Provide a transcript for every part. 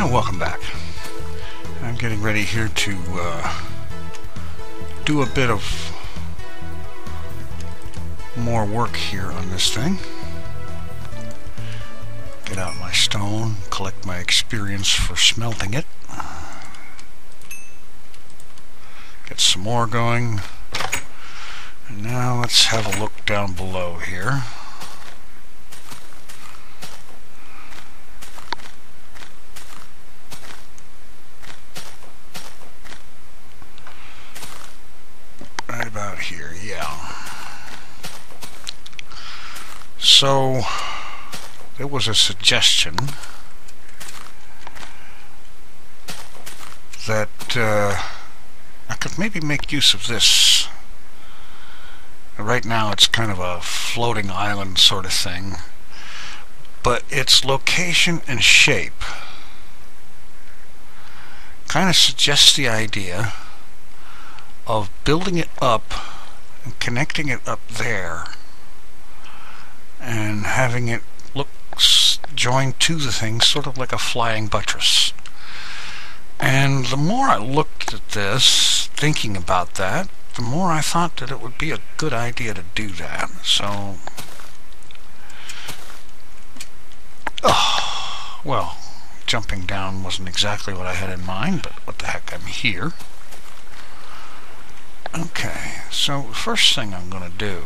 And welcome back. I'm getting ready here to do a bit of more work here on this thing. Get out my stone, collect my experience for smelting it. Get some more going. And now let's have a look down below here. Right about here, yeah. So there was a suggestion that I could maybe make use of this. Right now it's kind of a floating island sort of thing, but its location and shape kind of suggests the idea of building it up and connecting it up there and having it look joined to the thing, sort of like a flying buttress. And the more I looked at this, thinking about that, the more I thought that it would be a good idea to do that. So, oh, well, jumping down wasn't exactly what I had in mind, but what the heck, I'm here. Okay, so the first thing I'm going to do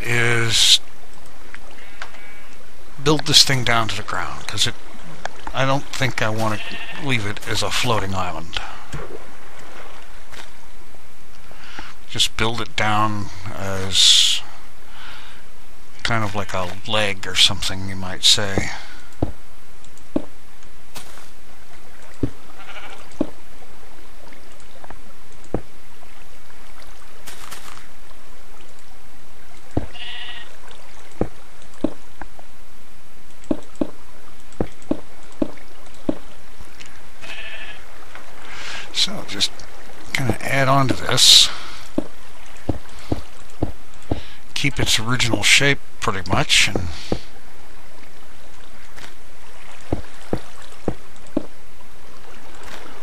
is build this thing down to the ground, because I don't think I want to leave it as a floating island. Just build it down as kind of like a leg or something, you might say. So just kind of add on to this. Keep its original shape pretty much, and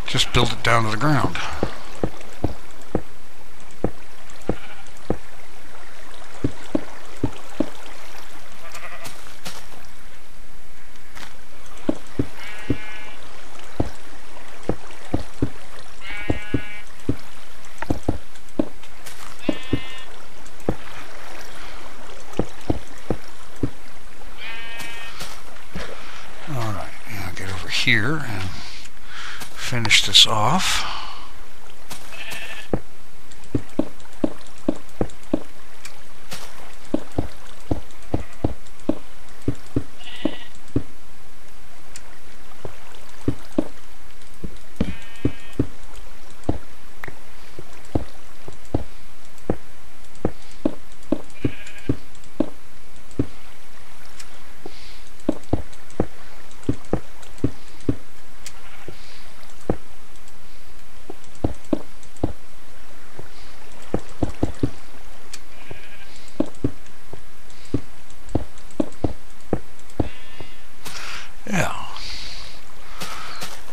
just build it down to the ground. Here and finish this off.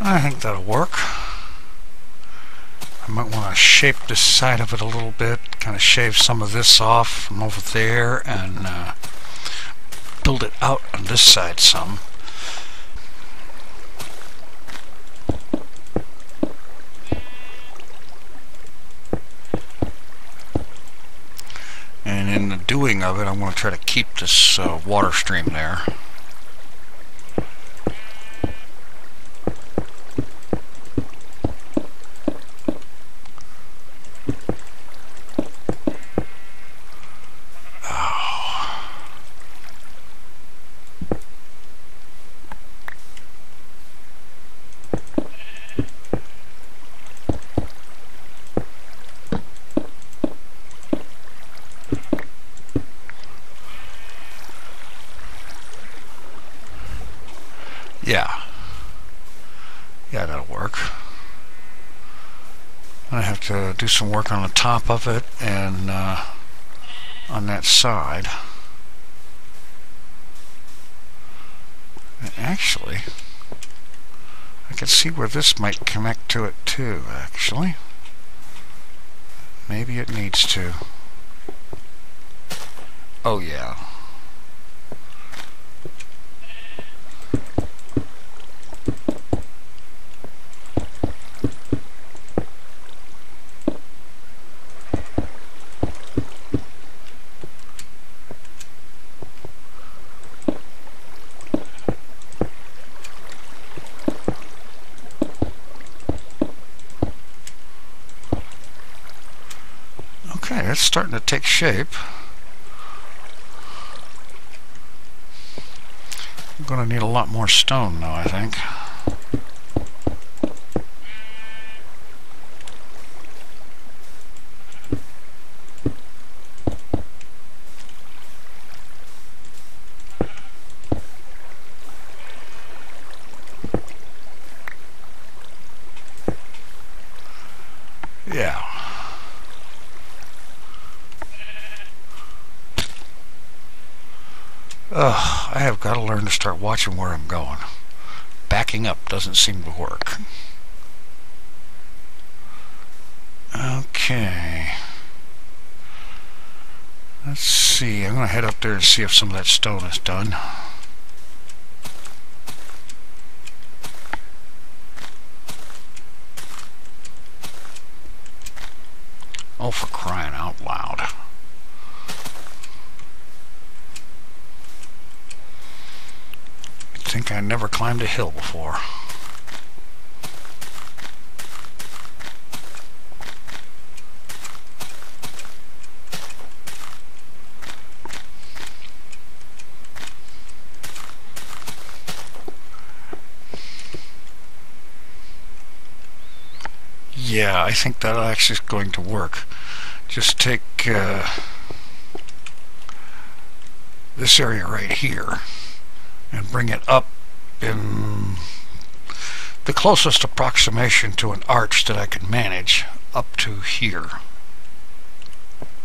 I think that'll work. I might want to shape this side of it a little bit, kind of shave some of this off from over there, and build it out on this side some. And in the doing of it, I'm going to try to keep this water stream there. Yeah, that'll work. I have to do some work on the top of it and on that side. Actually, I can see where this might connect to it too, actually. Maybe it needs to. Oh yeah. It's starting to take shape. I'm going to need a lot more stone now, I think. Yeah. Ugh, I have got to learn to start watching where I'm going. Backing up doesn't seem to work. Okay. Let's see. I'm going to head up there and see if some of that stone is done. Oh, for crying out loud. I think I never climbed a hill before. Yeah, I think that actually is going to work. Just take this area right here and bring it up in the closest approximation to an arch that I can manage up to here.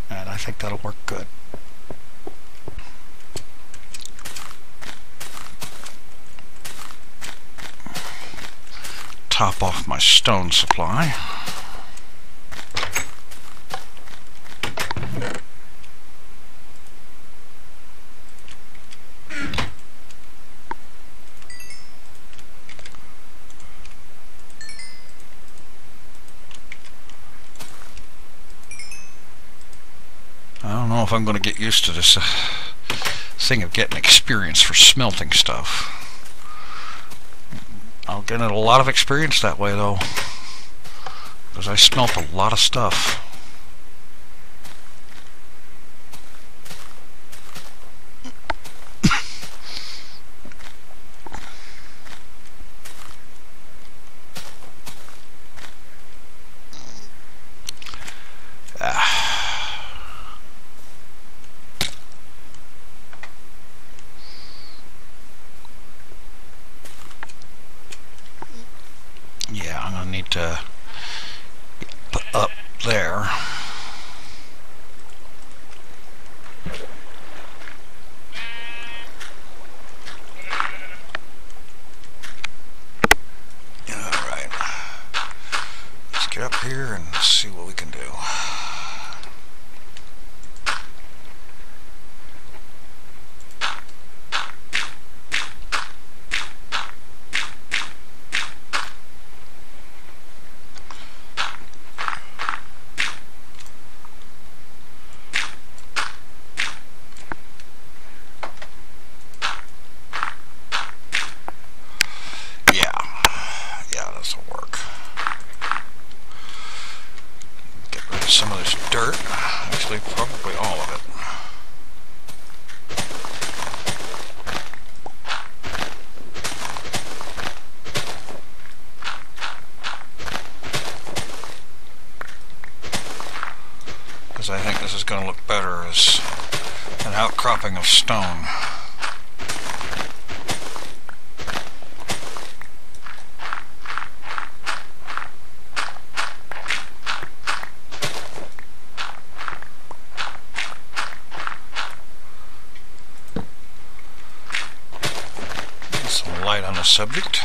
And I think that'll work good. Top off my stone supply. If I'm going to get used to this thing of getting experience for smelting stuff. I'll get a lot of experience that way though, because I smelt a lot of stuff. I think this is going to look better as an outcropping of stone. Let's some light on the subject.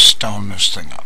Stone this thing up.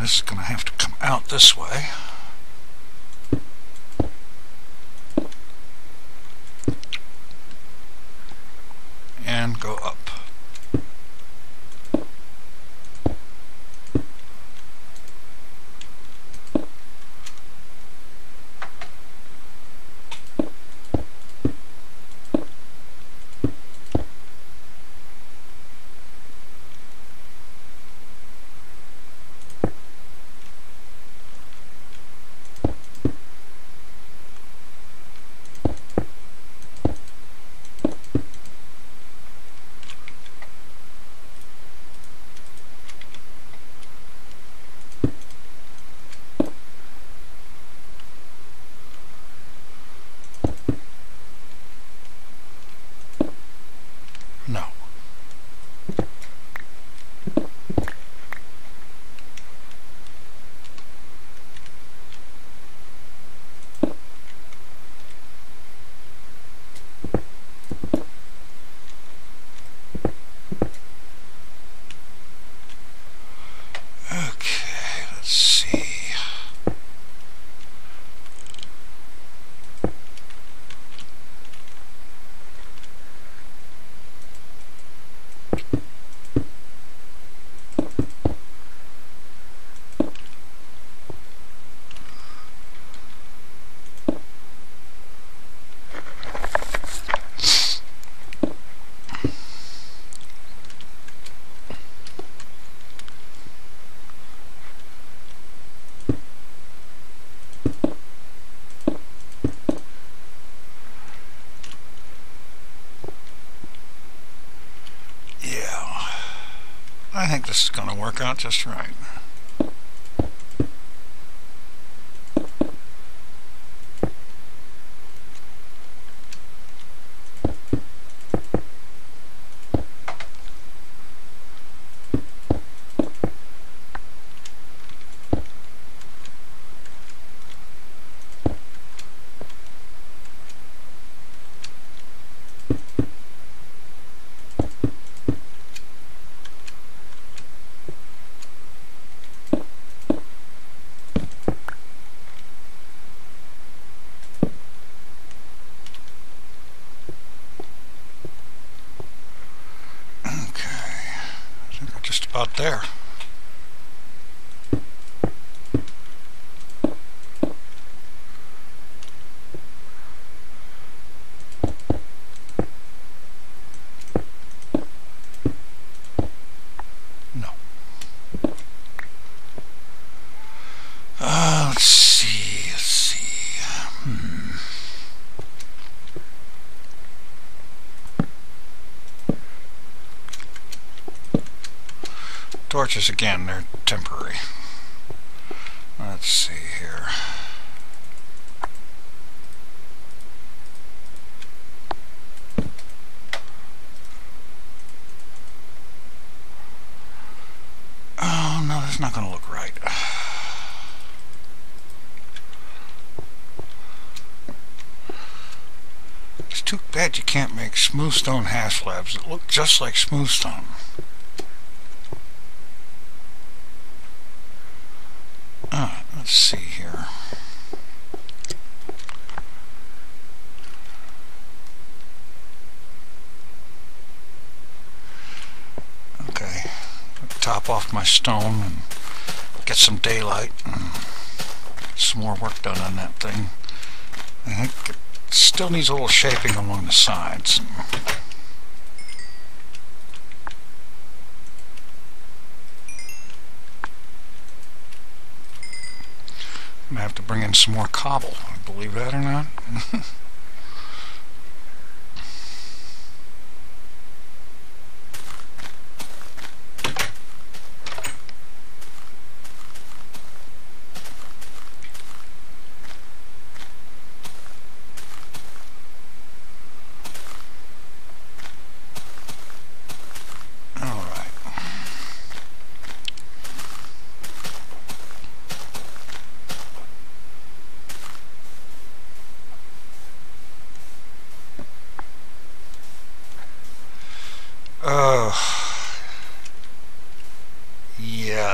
This is going to have to come out this way. And go up. I think this is going to work out just right. about there. Torches again, they're temporary. Let's see here. Oh no, that's not going to look right. It's too bad you can't make smooth stone half slabs that look just like smooth stone. Let's see here. Okay, top off my stone and get some daylight and get some more work done on that thing. I think it still needs a little shaping along the sides. I have to bring in some more cobble, believe that or not.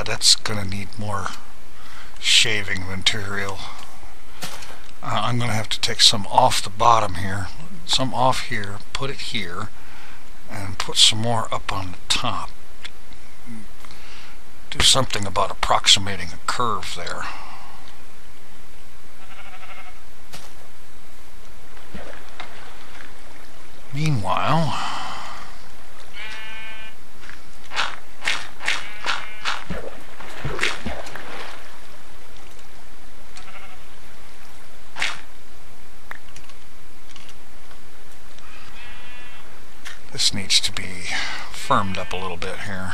That's going to need more shaving material. I'm going to have to take some off the bottom here, some off here, put it here, and put some more up on the top. Do something about approximating a curve there. Meanwhile, this needs to be firmed up a little bit here.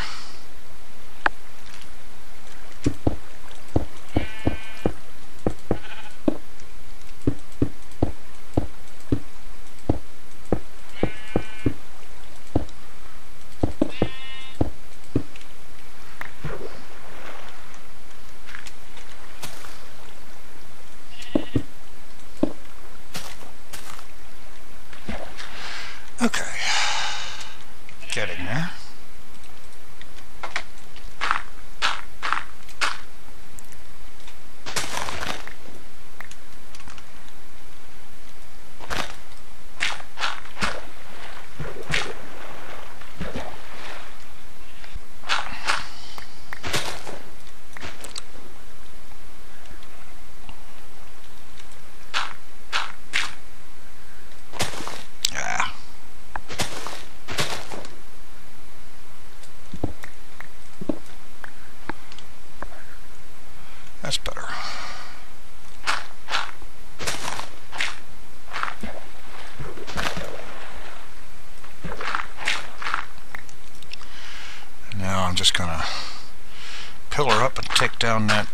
Down that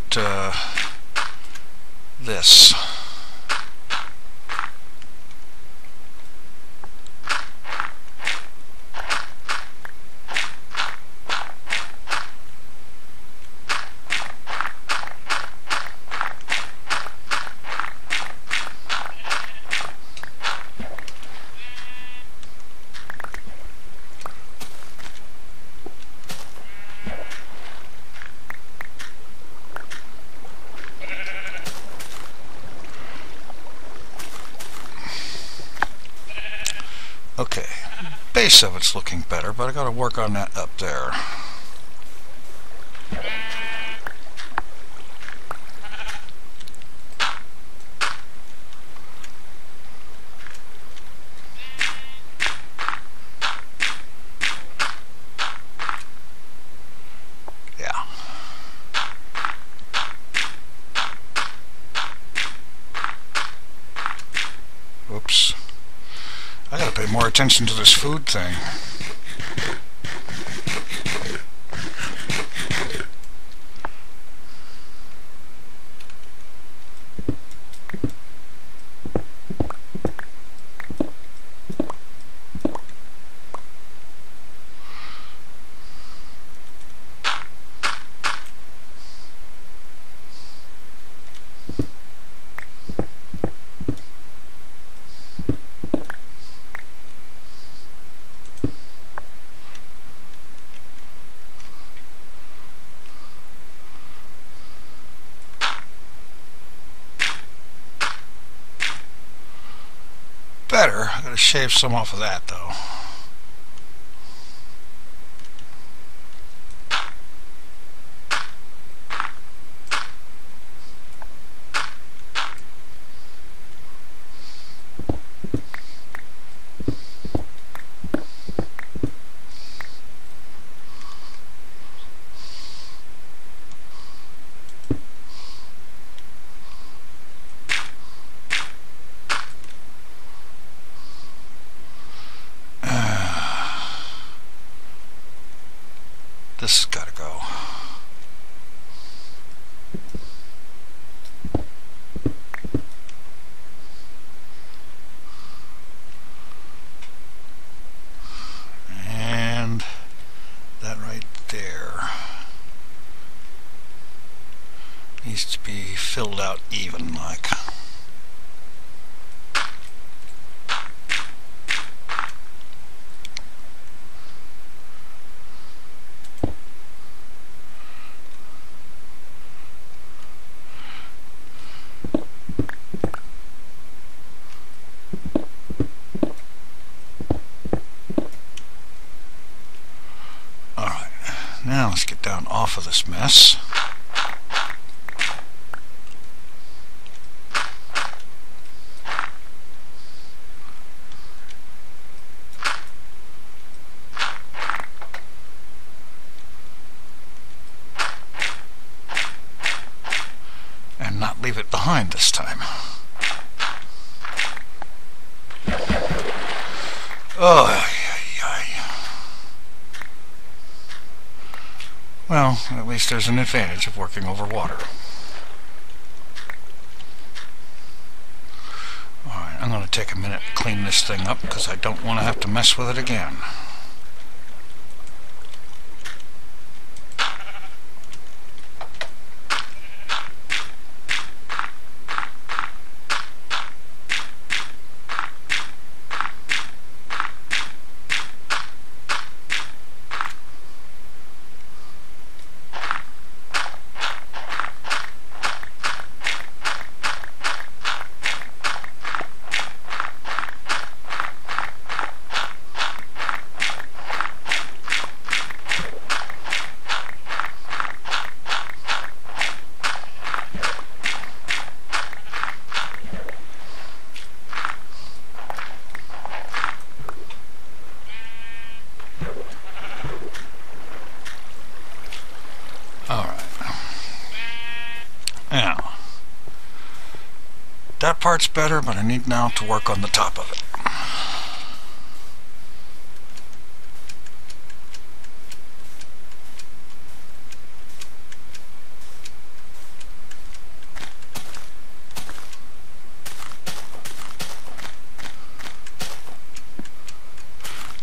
this. Okay, base of it's looking better, but I got to work on that up there. I gotta pay more attention to this food thing. Better. I'm going to shave some off of that though. This has got to go. And that right there needs to be filled out even like. Now let's get down off of this mess. And not leave it behind this time. Oh. Well, at least there's an advantage of working over water. Alright, I'm going to take a minute and clean this thing up because I don't want to have to mess with it again. That part's better, but I need now to work on the top of it.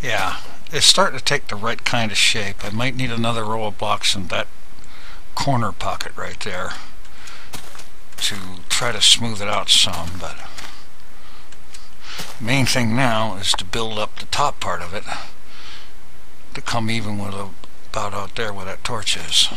Yeah, it's starting to take the right kind of shape. I might need another row of blocks in that corner pocket right there to try to smooth it out some, but the main thing now is to build up the top part of it to come even with about out there where that torch is.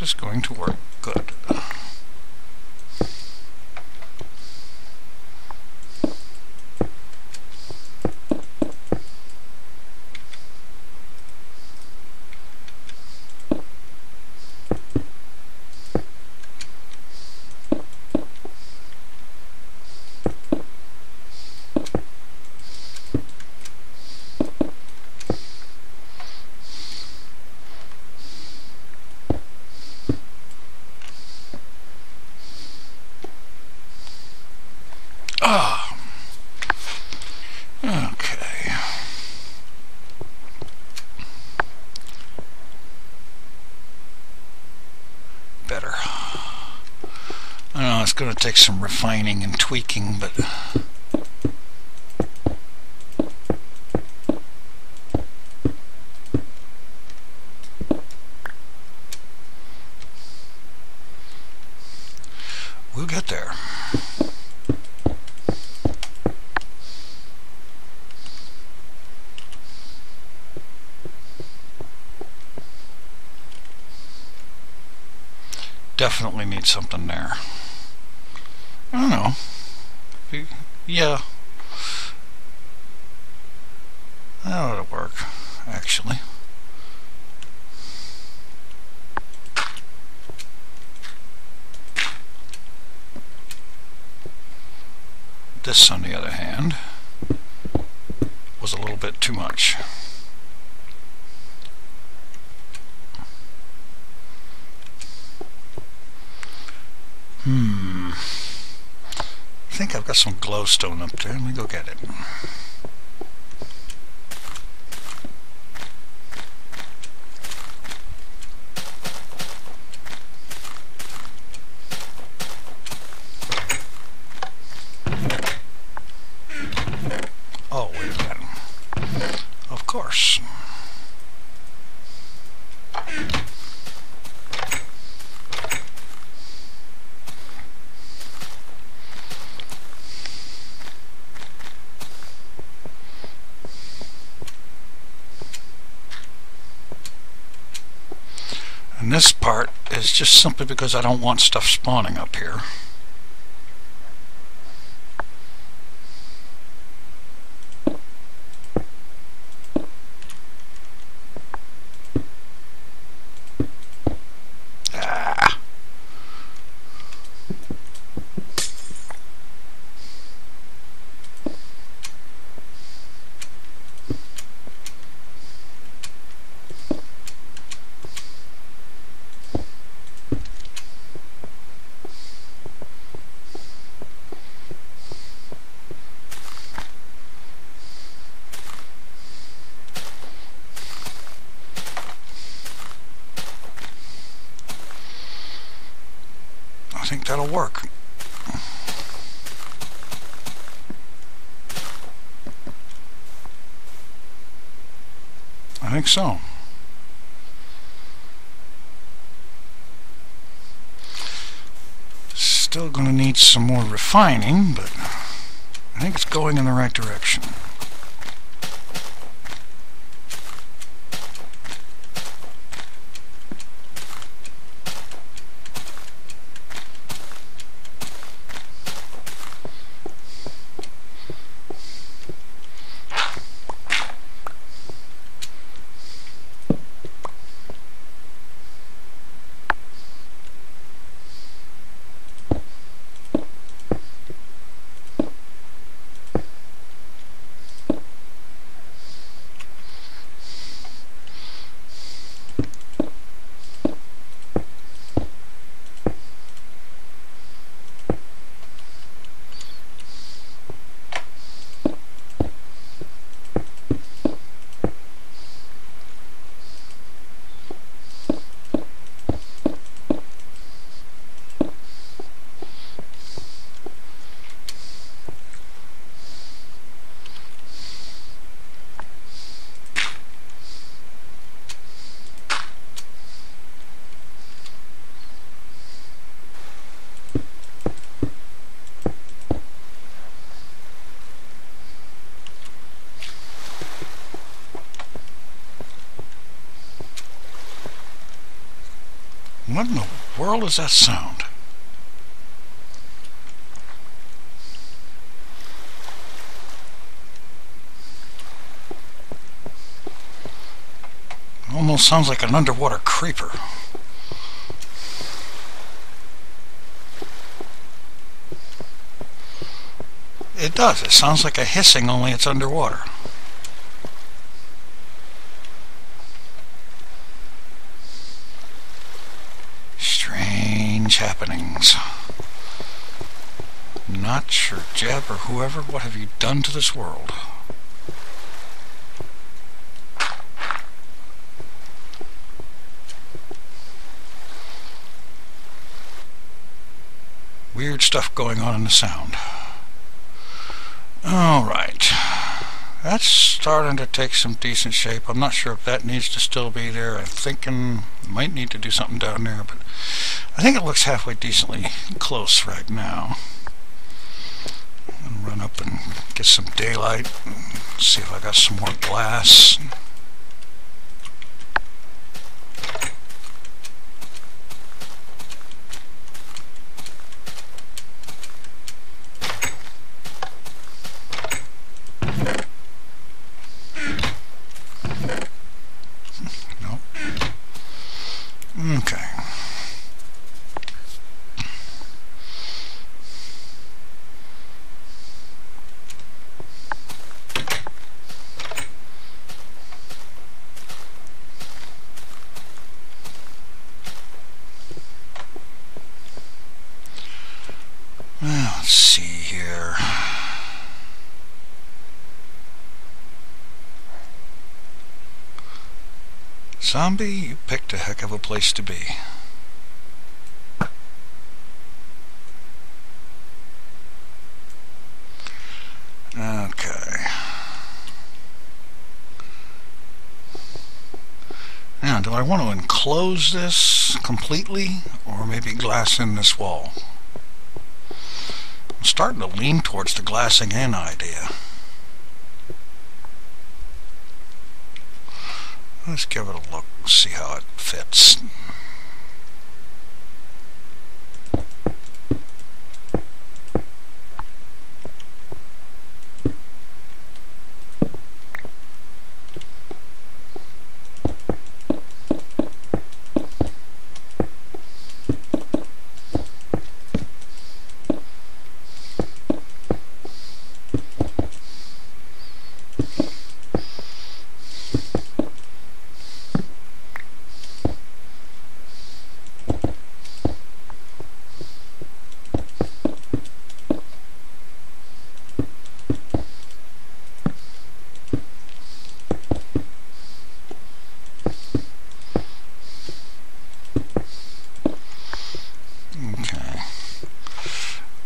this is going to work good. Going to take some refining and tweaking, but we'll get there. Definitely need something there. I don't know. Yeah. That ought to work, actually. This, on the other hand, was a little bit too much. I think I've got some glowstone up there. Let me go get it. Oh, wait a minute. Of course. And this part is just simply because I don't want stuff spawning up here. I think that'll work. I think so. Still going to need some more refining, but I think it's going in the right direction. What in the world is that sound? Almost sounds like an underwater creeper. It does. It sounds like a hissing, only it's underwater. Strange happenings. Notch or Jeb or whoever, what have you done to this world? Weird stuff going on in the sound. Alright, that's starting to take some decent shape. I'm not sure if that needs to still be there. I'm thinking I might need to do something down there, but I think it looks halfway decently close right now. I'm going to run up and get some daylight and see if I got some more glass. Zombie, you picked a heck of a place to be. Okay. Now, do I want to enclose this completely, or maybe glass in this wall? I'm starting to lean towards the glassing in idea. Let's give it a look and see how it fits.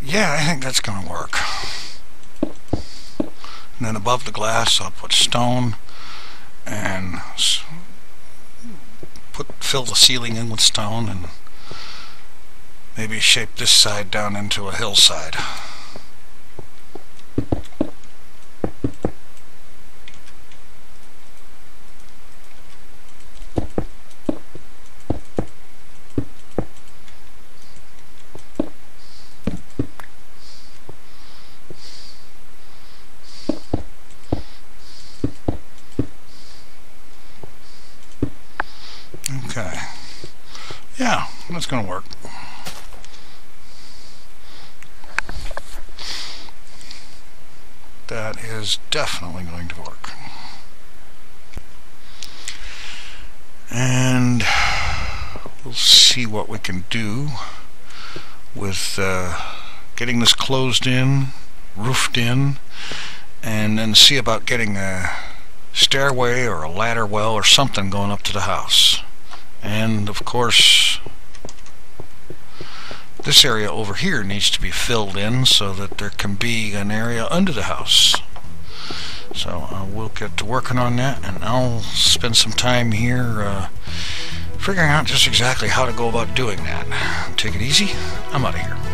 Yeah, I think that's going to work. And then above the glass, I'll put stone and fill the ceiling in with stone and maybe shape this side down into a hillside. That's going to work. That is definitely going to work. And we'll see what we can do with getting this closed in, roofed in, and then see about getting a stairway or a ladder well or something going up to the house. And of course, this area over here needs to be filled in so that there can be an area under the house. So we'll get to working on that, and I'll spend some time here figuring out just exactly how to go about doing that. Take it easy. I'm out of here.